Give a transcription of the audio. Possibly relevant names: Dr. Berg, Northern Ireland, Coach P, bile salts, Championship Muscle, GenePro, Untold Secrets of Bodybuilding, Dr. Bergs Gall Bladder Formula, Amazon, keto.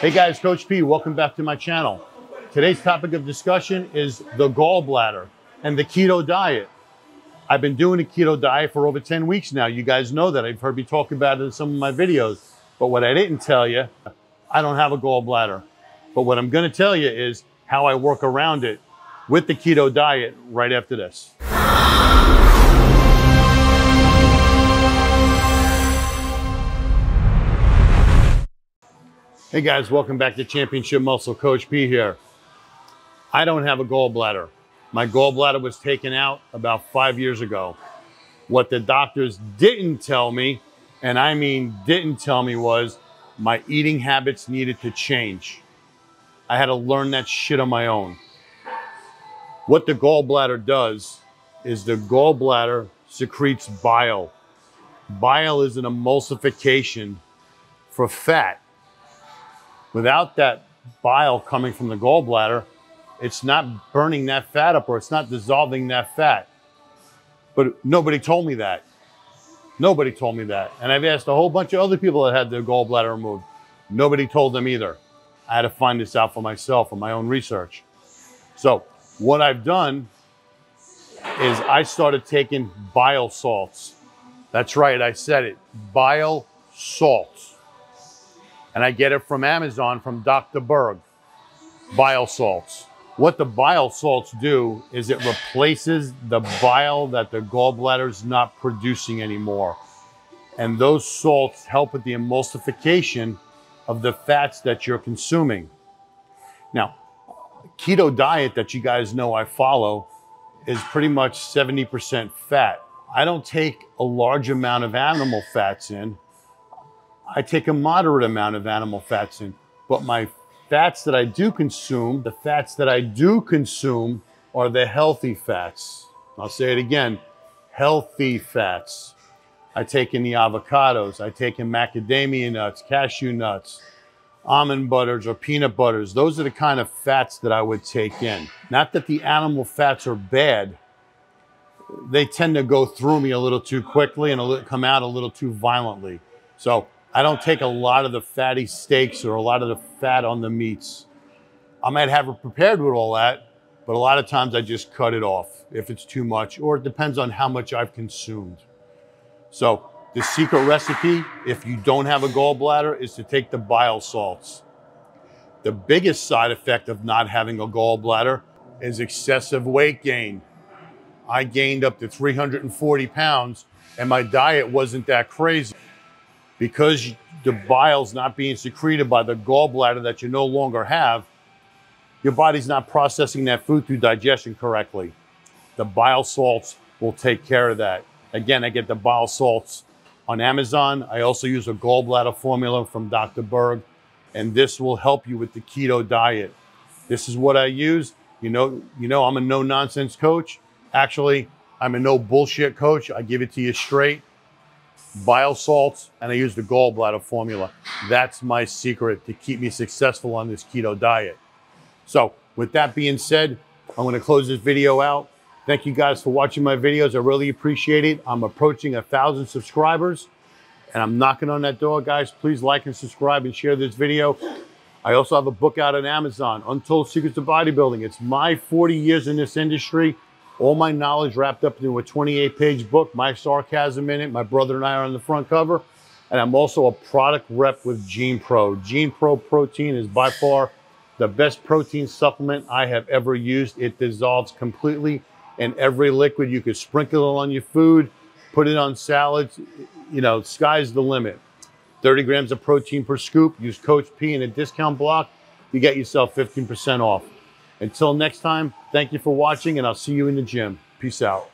Hey guys, Coach P, welcome back to my channel. Today's topic of discussion is the gallbladder and the keto diet. I've been doing a keto diet for over 10 weeks now. You guys know that. I've heard me talk about it in some of my videos. But what I didn't tell you, I don't have a gallbladder. But what I'm gonna tell you is how I work around it with the keto diet right after this. Hey guys, welcome back to Championship Muscle. Coach P here. I don't have a gallbladder. My gallbladder was taken out about 5 years ago. What the doctors didn't tell me, and I mean didn't tell me, was my eating habits needed to change. I had to learn that shit on my own. What the gallbladder does is the gallbladder secretes bile. Bile is an emulsification for fat. Without that bile coming from the gallbladder, it's not burning that fat up, or it's not dissolving that fat. But nobody told me that. Nobody told me that. And I've asked a whole bunch of other people that had their gallbladder removed. Nobody told them either. I had to find this out for myself in my own research. So what I've done is I started taking bile salts. That's right, I said it, bile salts. And I get it from Amazon, from Dr. Berg, bile salts. What the bile salts do is it replaces the bile that the gallbladder's not producing anymore. And those salts help with the emulsification of the fats that you're consuming. Now, keto diet that you guys know I follow is pretty much 70% fat. I don't take a large amount of animal fats in. I take a moderate amount of animal fats in, but my fats that I do consume, the fats that I do consume are the healthy fats. I'll say it again, healthy fats. I take in the avocados, I take in macadamia nuts, cashew nuts, almond butters or peanut butters. Those are the kind of fats that I would take in. Not that the animal fats are bad, they tend to go through me a little too quickly and come out a little too violently. So I don't take a lot of the fatty steaks or a lot of the fat on the meats. I might have it prepared with all that, but a lot of times I just cut it off if it's too much, or it depends on how much I've consumed. So the secret recipe, if you don't have a gallbladder, is to take the bile salts. The biggest side effect of not having a gallbladder is excessive weight gain. I gained up to 340 pounds and my diet wasn't that crazy. Because the bile's not being secreted by the gallbladder that you no longer have, your body's not processing that food through digestion correctly. The bile salts will take care of that. Again, I get the bile salts on Amazon. I also use a gallbladder formula from Dr. Berg, and this will help you with the keto diet. This is what I use. You know I'm a no-nonsense coach. Actually, I'm a no-bullshit coach. I give it to you straight. Bile salts, and I use the gallbladder formula. That's my secret to keep me successful on this keto diet. So with that being said, I'm going to close this video out. Thank you guys for watching my videos. I really appreciate it. I'm approaching 1,000 subscribers and I'm knocking on that door, guys. Please like and subscribe and share this video. I also have a book out on Amazon, Untold Secrets of Bodybuilding. It's my 40 years in this industry. All my knowledge wrapped up into a 28-page book, my sarcasm in it. My brother and I are on the front cover. And I'm also a product rep with GenePro. GenePro protein is by far the best protein supplement I have ever used. It dissolves completely in every liquid. You could sprinkle it on your food, put it on salads. You know, sky's the limit. 30 grams of protein per scoop. Use Coach P in a discount block. You get yourself 15% off. Until next time, thank you for watching, and I'll see you in the gym. Peace out.